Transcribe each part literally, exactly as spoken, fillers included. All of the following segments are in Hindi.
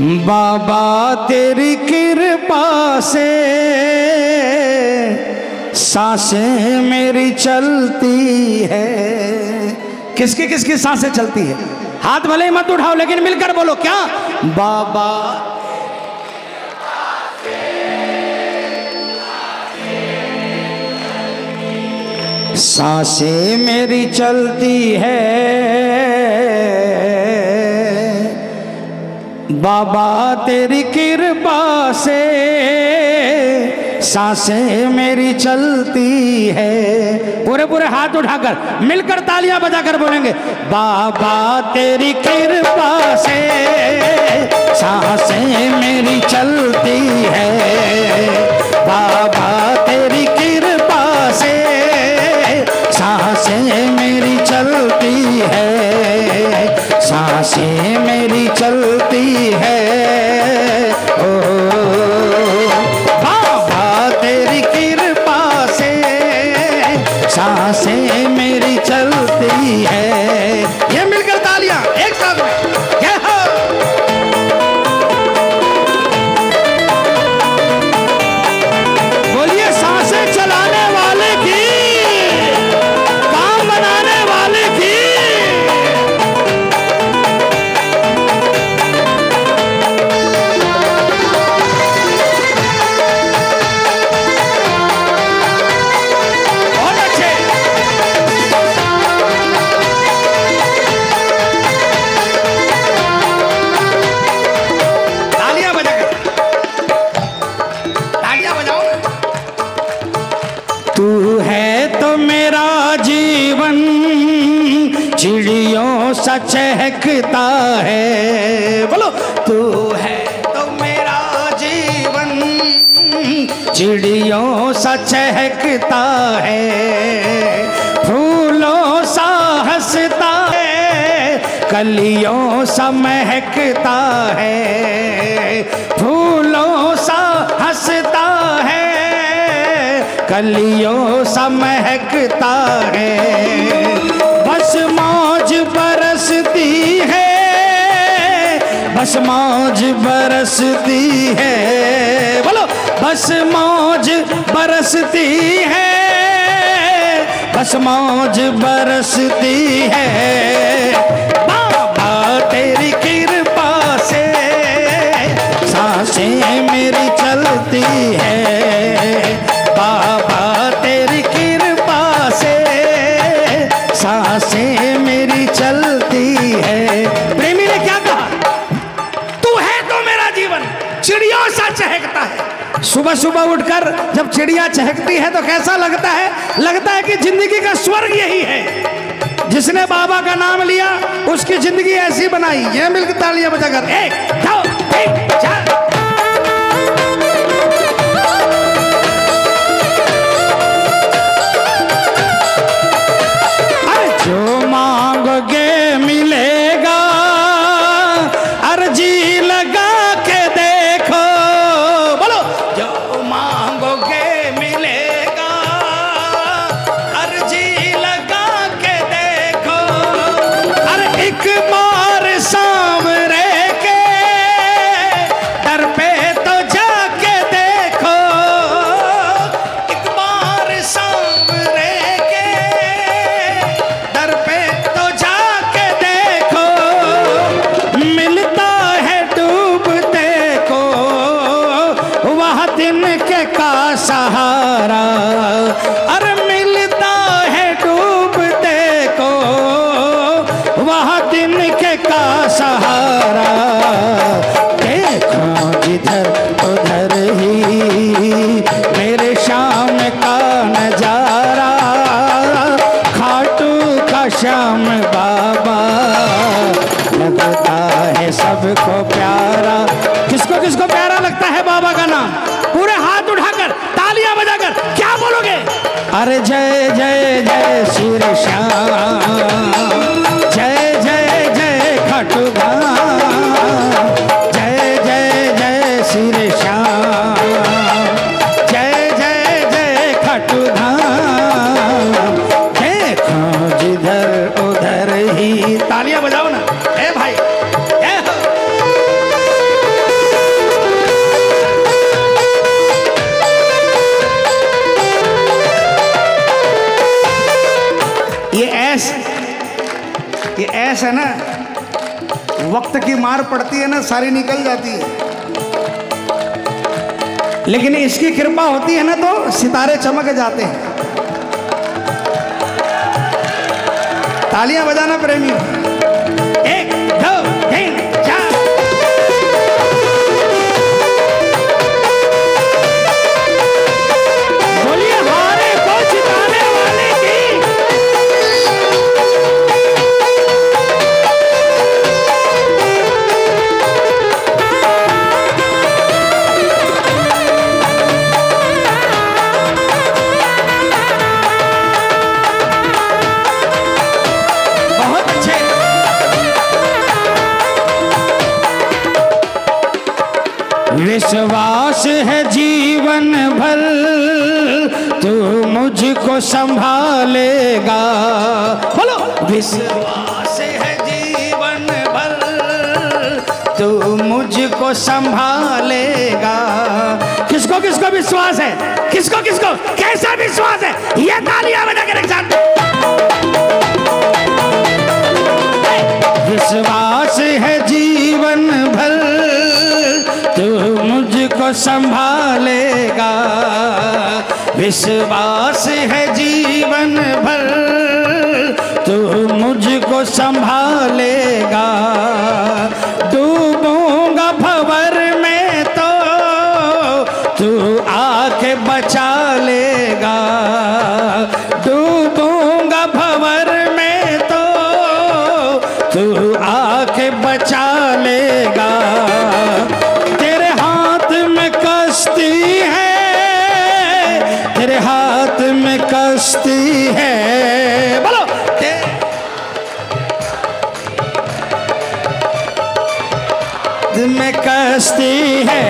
बाबा तेरी कृपा से सांसें मेरी चलती है। किसकी किसकी सांसें चलती है? हाथ भले ही मत उठाओ लेकिन मिलकर बोलो क्या? बाबा सांसें मेरी चलती है, बाबा तेरी कृपा से सांसें मेरी चलती है। पूरे पूरे हाथ उठाकर मिलकर तालियां बजाकर बोलेंगे, बाबा तेरी कृपा से सांसें मेरी चलती है, बाबा तेरी कृपा से सांसें मेरी चलती है, सांसें मेरी चलती है, ओ बाबा तेरी कृपा से सांसें मेरी चलती है। ये मिलकर तालियां एक साथ में। चहकता है बोलो, तू है तो मेरा जीवन चिड़ियों सा चहकता है, फूलों सा हंसता है, कलियों सा महकता है, फूलों सा हंसता है, कलियों सा महकता है, बस मौज बरसती है, बस मौज बरसती है, बोलो बस मौज बरसती है, बस मौज बरसती है, बाबा तेरी कृपा से सांसें मेरी चलती है, बाबा तेरी कृपा से सांसें मेरी चलती है। प्रेमी ने क्या कहा? तू है तो मेरा जीवन चिड़ियों सा चहकता है। सुबह सुबह उठकर जब चिड़िया चहकती है तो कैसा लगता है? लगता है कि जिंदगी का स्वर्ग यही है। जिसने बाबा का नाम लिया उसकी जिंदगी ऐसी बनाई। ये मिलकर तालियां बजाकर एक दो तीन चार। श्याम बाबा लगता है सबको प्यारा। किसको किसको प्यारा लगता है बाबा का नाम? पूरे हाथ उठाकर तालियां बजाकर क्या बोलोगे? अरे जय जय जय श्री श्याम, जय जय जय खाटू धाम, जय जय जय श्री श्याम, जय जय जय खाटू धाम। देखो जिधर तालियां बजाओ ना। ए भाई ए। भैंस है ना, वक्त की मार पड़ती है ना, सारी निकल जाती है, लेकिन इसकी कृपा होती है ना तो सितारे चमक जाते हैं। तालियां बजाना प्रेमियों। विश्वास है जीवन भर तू मुझको संभालेगा, बोलो। विश्वास है जीवन भर तू मुझको संभालेगा। किसको किसको विश्वास है, किसको किसको कैसा विश्वास है, ये तालियां बजा के रख। विश्वास है जीवन भर तू मुझको संभालेगा, विश्वास है जीवन भर तू मुझको संभालेगा। डूबूंगा भंवर में तो तू आके बचा लेगा, डूबूंगा भंवर में तो तू आके बचा लेगा। तेरे हाथ में कश्ती है, बोलो। तेरे में कश्ती है,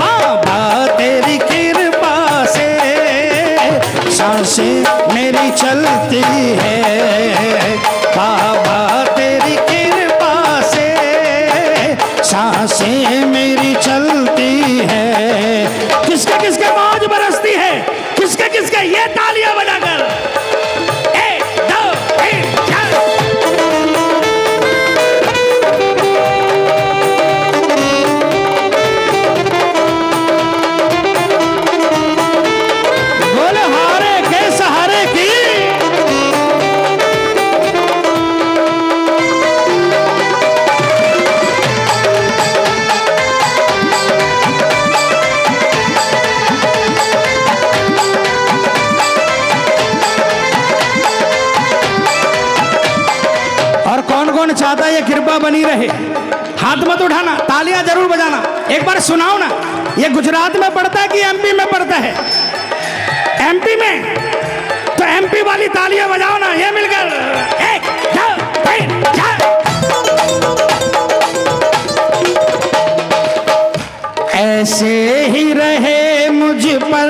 बाबा तेरी कृपा से सांसें मेरी चलती है, बाबा तेरी कृपा से सांसें मेरी चलती है। किसके किसके मौज बरसती है, किसके किसके, ये तालियां बजाकर। चाहता है ये कृपा बनी रहे, हाथ मत उठाना, तालियां जरूर बजाना। एक बार सुनाओ ना, ये गुजरात में पड़ता है कि एमपी में पड़ता है? एमपी में, तो एमपी वाली तालियां बजाओ ना, ये मिलकर। एक दो तीन चार। ऐसे ही रहे मुझ पर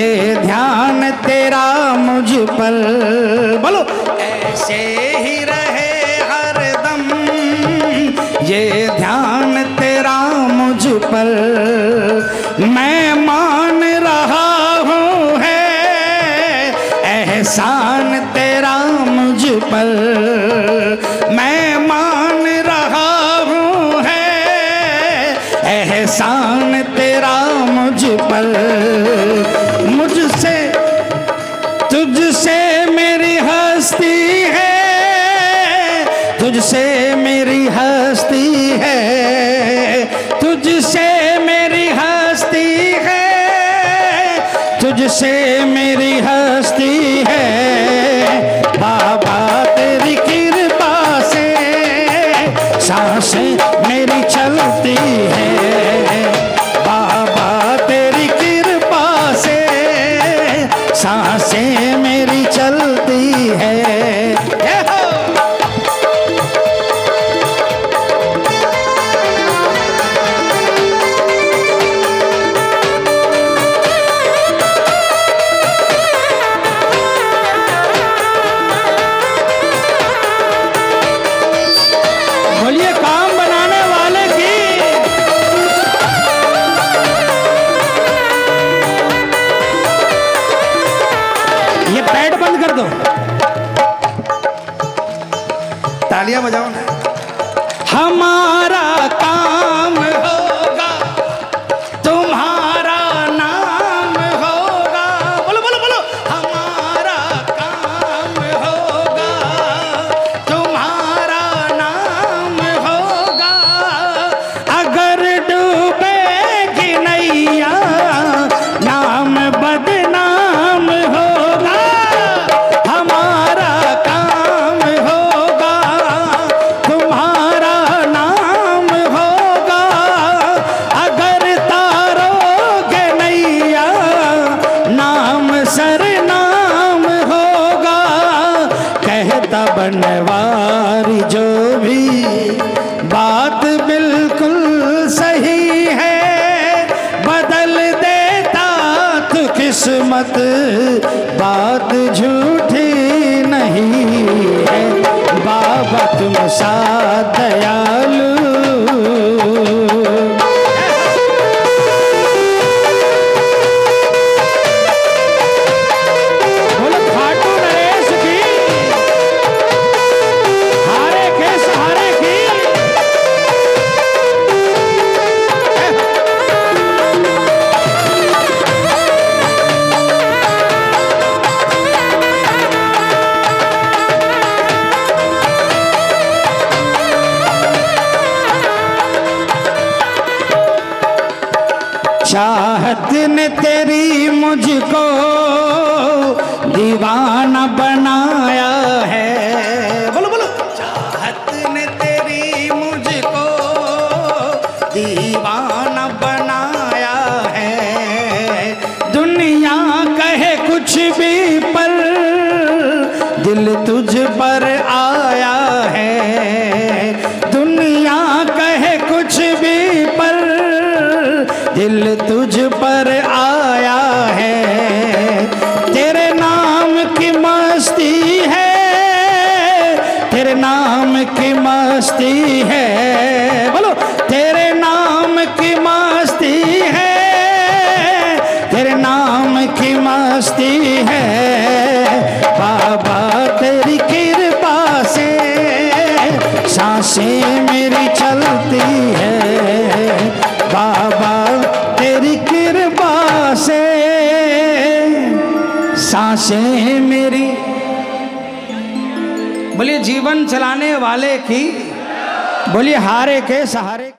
ये ध्यान तेरा, मुझ पर, बोलो। ऐसे ही रहे हर दम ये ध्यान तेरा मुझ पर, मैं मान रहा हूँ है एहसान तेरा मुझ पर, मैं मान रहा हूँ है एहसान तेरा मुझ पर। मुझसे तुझसे मेरी हस्ती है, तुझसे मेरी हस्ती है, तुझसे मेरी हस्ती है, तुझसे मेरी हस्ती है। बाबा तेरी कृपा से सांसें मेरी चलती है, बाबा तेरी कृपा से सांसें मेरी चलती है। बोलिए काम बनाने वाले की। तालियां बजाओ ना। हमारा काम होगा तुम्हारा नाम होगा, बोलो बोलो बोलो, हमारा काम होगा तुम्हारा नाम होगा। अगर डूबेगी नैया नाम बदनाम होगा, हमारा काम होगा तुम्हारा नाम होगा। अगर तारोगे नैया नाम सरनाम होगा। कहता बनवारी जो भी बात बिल्कुल सही है, बदल देता तू किस्मत बात झूठी नहीं है। बाबा तुम सा दयालु, बोलो खाटू नरेश की, हारे के सहारे की। चाहत ने तेरी मुझको दीवाना बनाया है, बोलो बोलो, चाहत ने तेरी मुझको दीवाना बनाया है। दुनिया कहे कुछ भी पर दिल तुझ पर आया है, दुनिया कहे कुछ भी पर दिल तुझ पर आया है। तेरे नाम की मस्ती है, तेरे नाम की मस्ती है, बोलो तेरे नाम की मस्ती है, तेरे नाम की मस्ती है। बाबा तेरी कृपा से सांसें मेरी चलती है, बाबा तेरी कृपा से सांसें मेरी, बोलिए जीवन चलाने वाले की, बोलिए हारे के सहारे।